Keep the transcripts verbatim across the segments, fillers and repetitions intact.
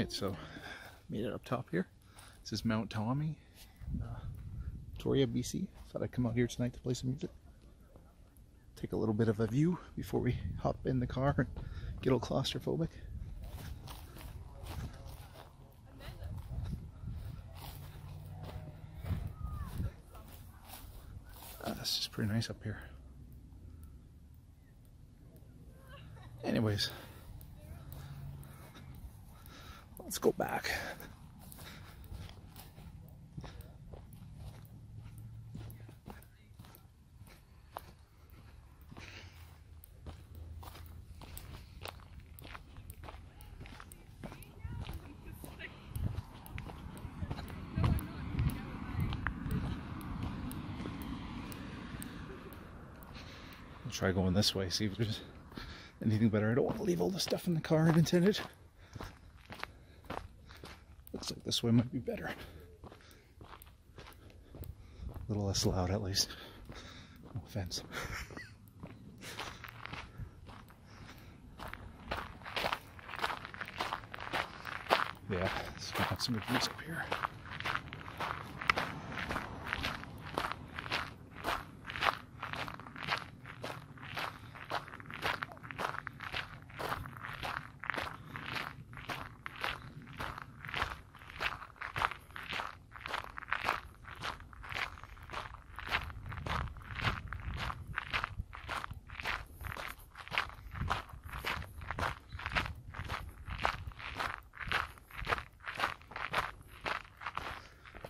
right, so made it up top here. This is Mount Tommy, uh, Victoria, B C. Thought I'd come out here tonight to play some music. Take a little bit of a view before we hop in the car and get a little claustrophobic. Uh, it's just pretty nice up here. Anyways, let's go back. I'll try going this way, see if there's anything better. I don't want to leave all the stuff in the car unintended. Looks like this way might be better. A little less loud, at least. No offense. Yeah, it's gonna have some good views up here.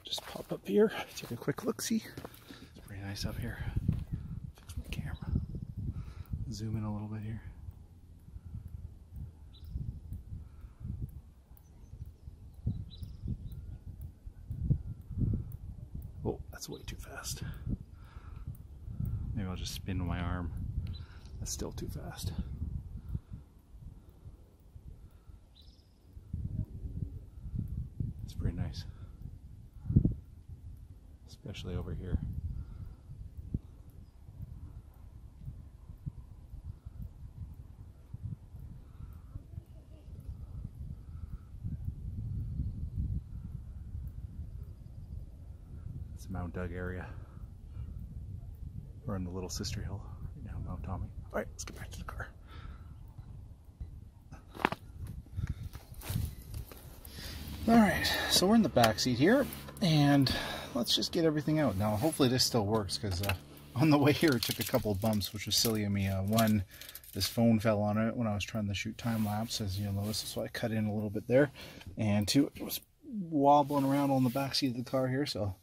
Just pop up here, take a quick look-see. It's pretty nice up here. Fix my camera. Zoom in a little bit here. Oh, that's way too fast. Maybe I'll just spin my arm. That's still too fast. It's pretty nice. Especially over here. It's the Mount Doug area. We're in the Little Sister Hill right now, Mount Tommy. All right, let's get back to the car. All right, so we're in the back seat here, and let's just get everything out. Now, hopefully this still works, because uh, on the way here it took a couple of bumps, which was silly of me. Uh, one, this phone fell on it when I was trying to shoot time lapse, as you'll notice, so I cut in a little bit there. And two, it was wobbling around on the back seat of the car here, so I'll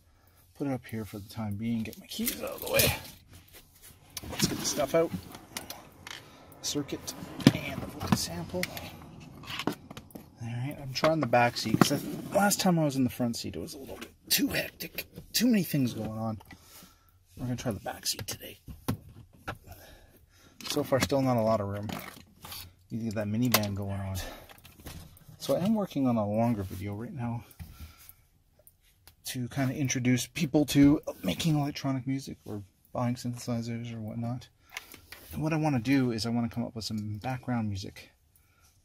put it up here for the time being, get my keys out of the way. Let's get the stuff out. Circuit and the Volca sample. Alright, I'm trying the back seat, because last time I was in the front seat, it was a little bit too hectic. Too many things going on. We're going to try the back seat today. So far, still not a lot of room. You get that minivan going on. So I am working on a longer video right now to kind of introduce people to making electronic music or buying synthesizers or whatnot. And what I want to do is I want to come up with some background music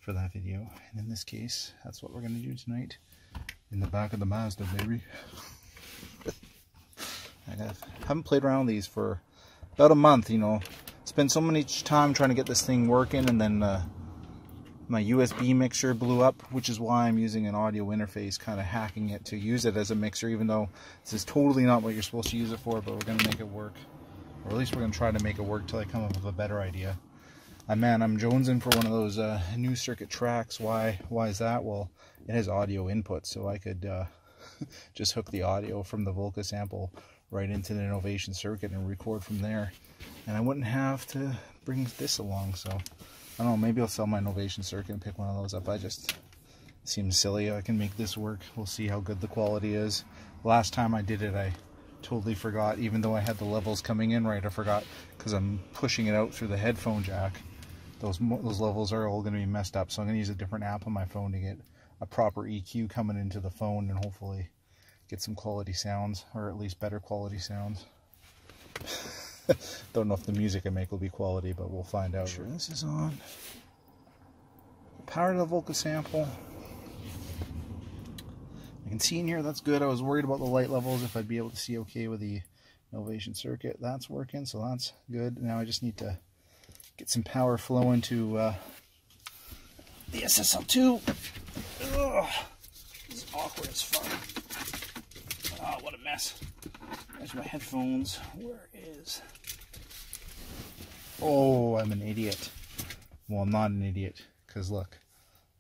for that video. And in this case, that's what we're going to do tonight. In the back of the Mazda, baby. I haven't played around with these for about a month, you know. Spent so much time trying to get this thing working, and then uh, my U S B mixer blew up, which is why I'm using an audio interface, kind of hacking it to use it as a mixer, even though this is totally not what you're supposed to use it for, but we're going to make it work. Or at least we're going to try to make it work till I come up with a better idea. Uh, man, I'm jonesing for one of those uh, new circuit tracks. Why? Why is that? Well, it has audio input, so I could uh, just hook the audio from the Volca sample right into the Innovation circuit and record from there. And I wouldn't have to bring this along, so I don't know, maybe I'll sell my Innovation circuit and pick one of those up. I just, it seems silly. I can make this work. We'll see how good the quality is. Last time I did it, I totally forgot, even though I had the levels coming in right, I forgot, because I'm pushing it out through the headphone jack. Those, those levels are all going to be messed up, so I'm going to use a different app on my phone to get a proper E Q coming into the phone and hopefully get some quality sounds, or at least better quality sounds. Don't know if the music I make will be quality, but we'll find out. Sure, this is on. Power to the Volca sample. can see in here, that's good. I was worried about the light levels, if I'd be able to see okay with the Novation circuit. That's working, so that's good. Now I just need to get some power flowing to uh, the S S L two. Ugh, this is awkward as fuck. Oh, what a mess. There's my headphones. Where is... Oh, I'm an idiot. Well, I'm not an idiot, because look,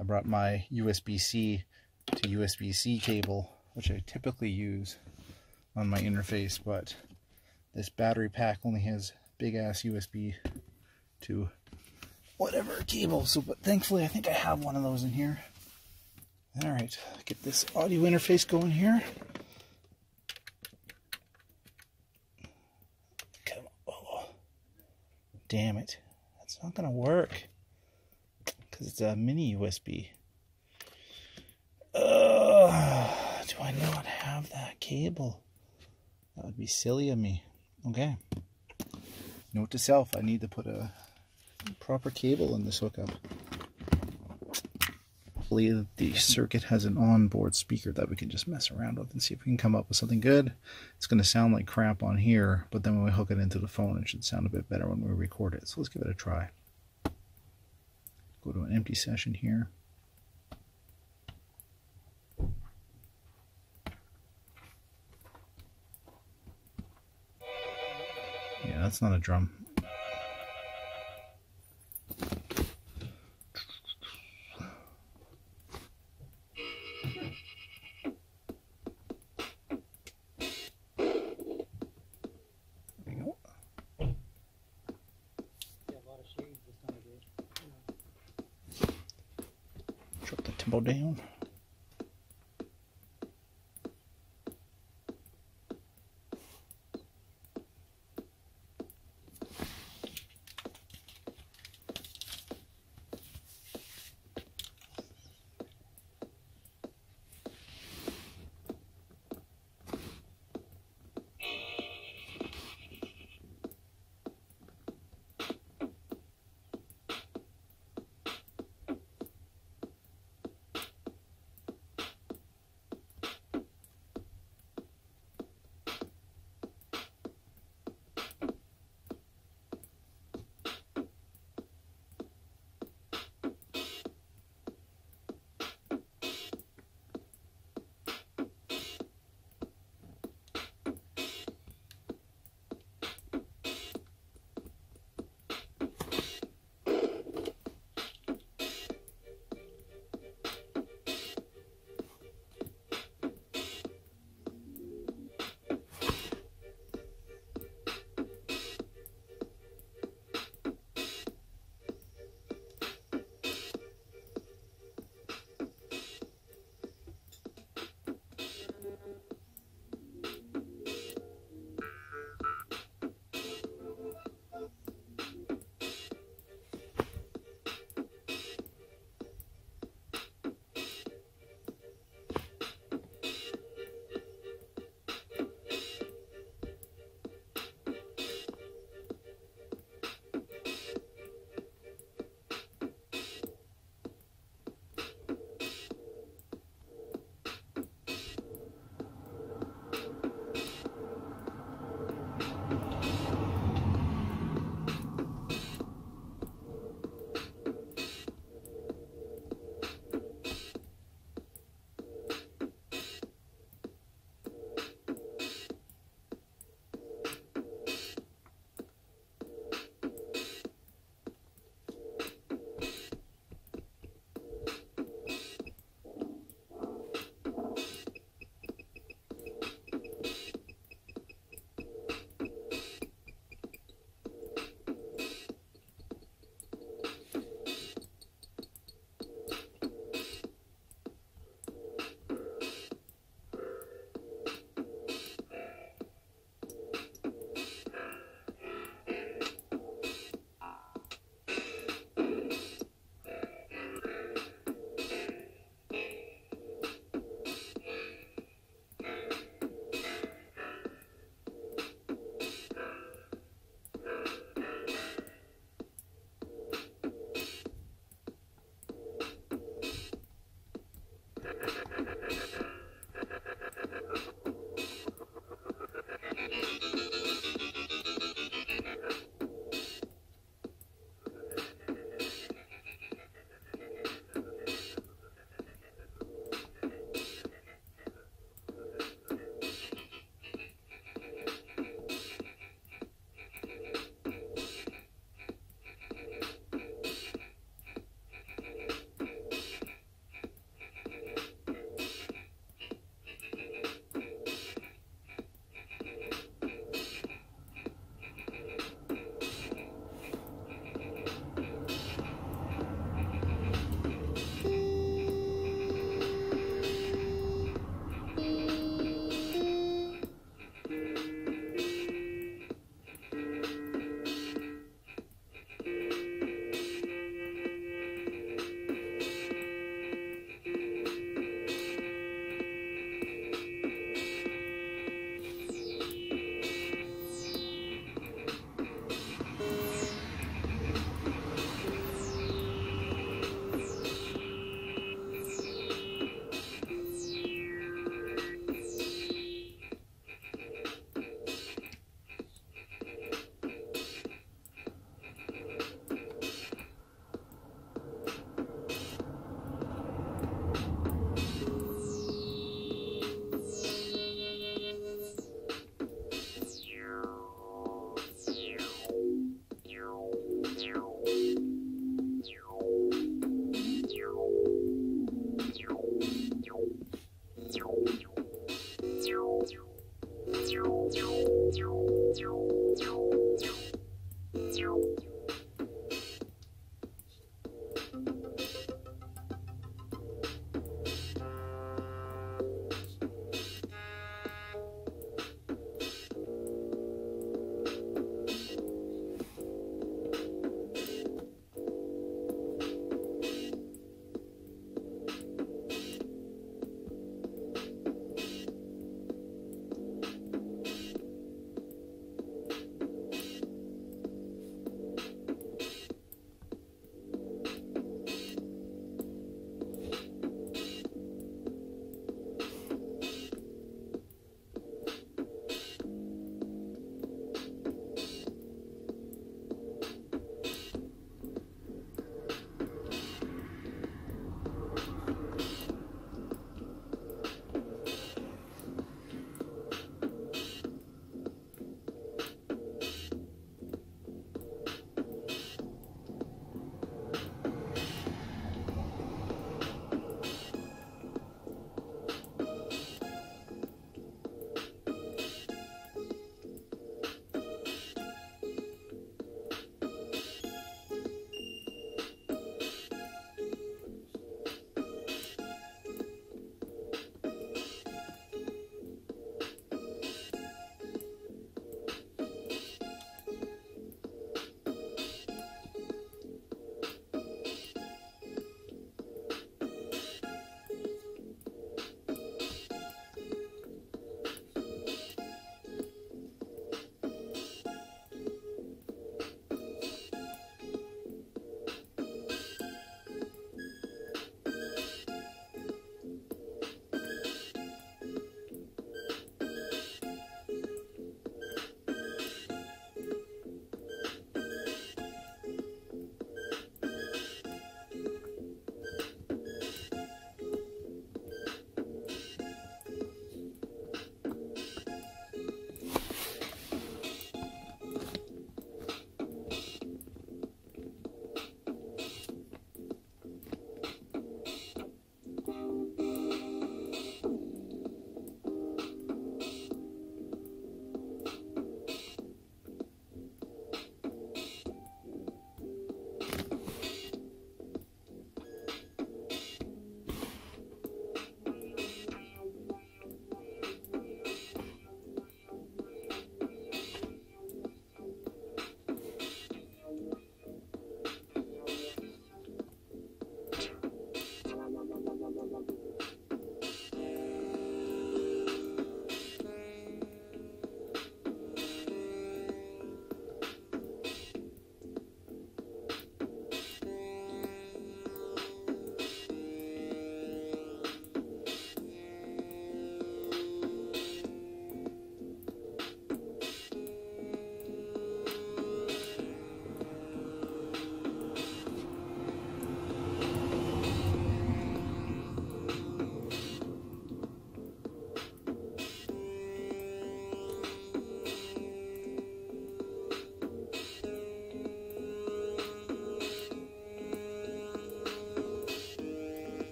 I brought my U S B C to U S B C cable, which I typically use on my interface, but this battery pack only has big-ass U S B to whatever cable, so, but thankfully I think I have one of those in here. Alright, get this audio interface going here. Come on. Oh, damn it. That's not gonna work, because it's a mini U S B. Uh, do I not have that cable? That would be silly of me. Okay. Note to self, I need to put a proper cable in this hookup. Hopefully the circuit has an onboard speaker that we can just mess around with and see if we can come up with something good. It's going to sound like crap on here, but then when we hook it into the phone, it should sound a bit better when we record it. So let's give it a try. Go to an empty session here. Yeah, that's not a drum. Down.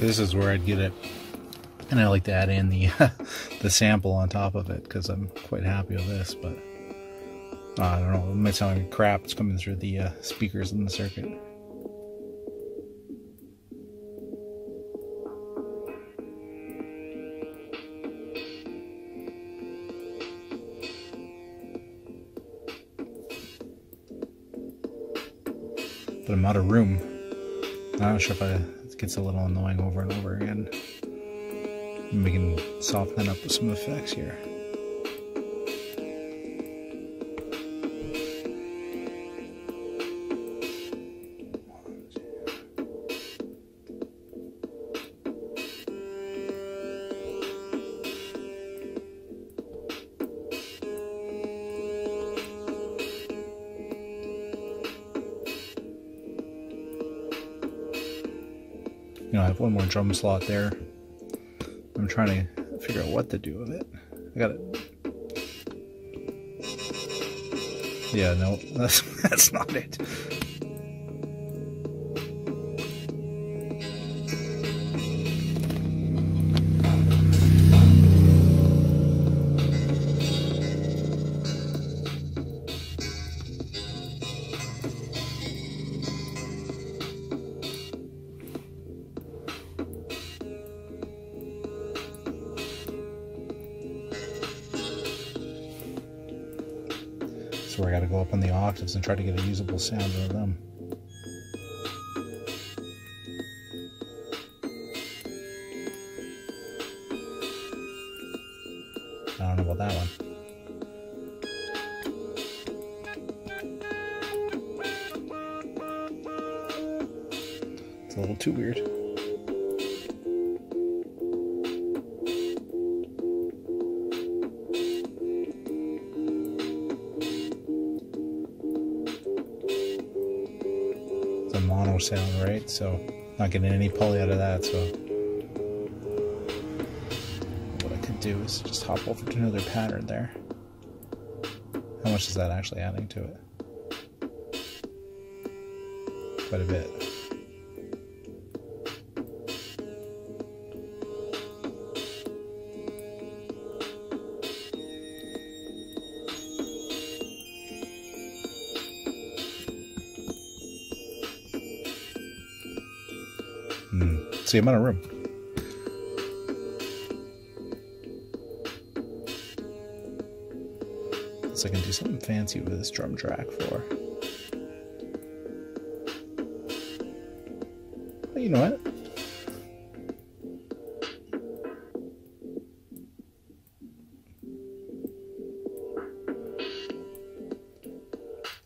this is where I'd get it. And I like to add in the the sample on top of it because I'm quite happy with this, but uh, I don't know, it might sound like crap. It's coming through the uh, speakers in the circuit. But I'm out of room. I'm not sure if I, it gets a little annoying over and over again. And we can soften that up with some effects here. You know, I have one more drum slot there. I'm trying to figure out what to do with it. I got it. Yeah, no, that's, that's not it. So I gotta go up on the octaves and try to get a usable sound out of them. I don't know about that one. It's a little too weird. Sound right, so not getting any pulley out of that. So what I could do is just hop over to another pattern there. How much is that actually adding to it? Quite a bit. See, I'm out of room. So I can do something fancy with this drum track floor. But you know what?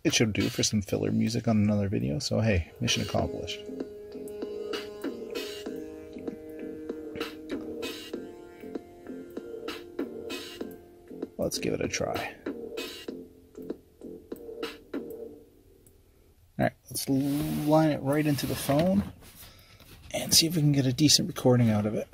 It should do for some filler music on another video, so hey, mission accomplished. Let's give it a try. Alright, let's line it right into the phone and see if we can get a decent recording out of it.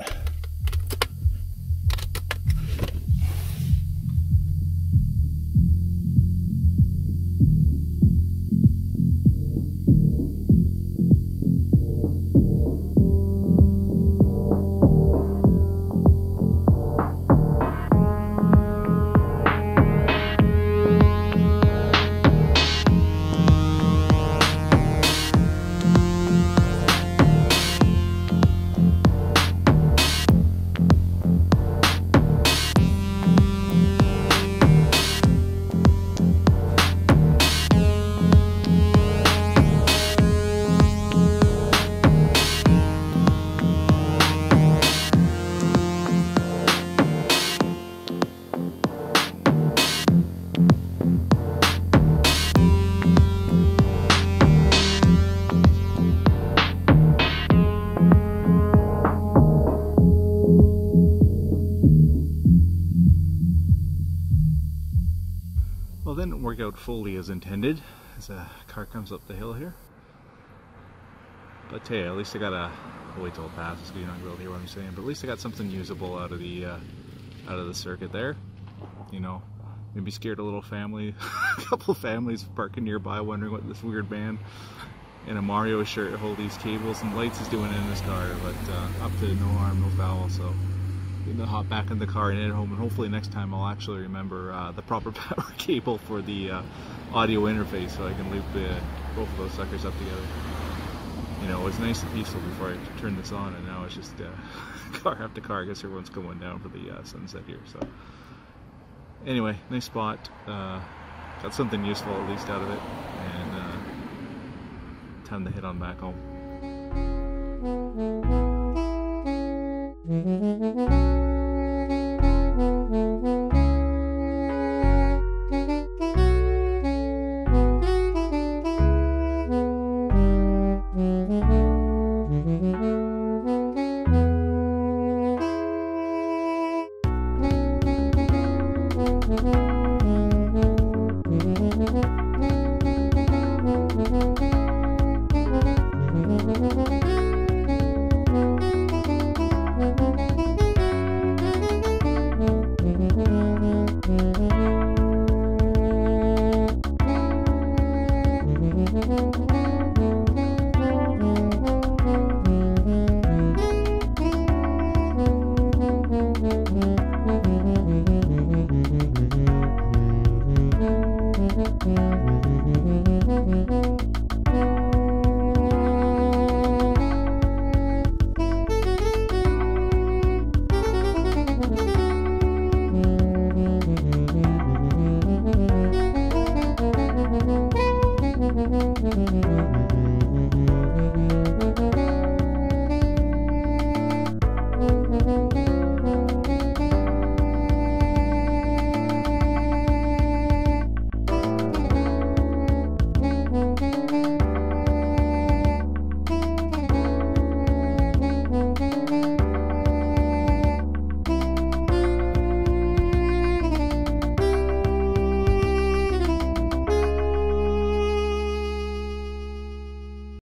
Didn't work out fully as intended as a car comes up the hill here, but hey, at least I got a I'll wait till it passes because you're not really hear what I'm saying, but at least I got something usable out of the uh, out of the circuit there. You know, maybe scared a little family a couple families parking nearby wondering what this weird band in a Mario shirt hold these cables, and lights is doing it in his car, but uh, up to no harm, no foul. So I'm gonna hop back in the car and head home, and hopefully next time I'll actually remember uh, the proper power cable for the uh, audio interface, so I can loop the, both of those suckers up together. You know, it was nice and peaceful before I turned this on, and now it's just uh, car after car. I guess everyone's going down for the uh, sunset here. So anyway, nice spot. Uh, got something useful at least out of it, and uh, time to head on back home. Thank you.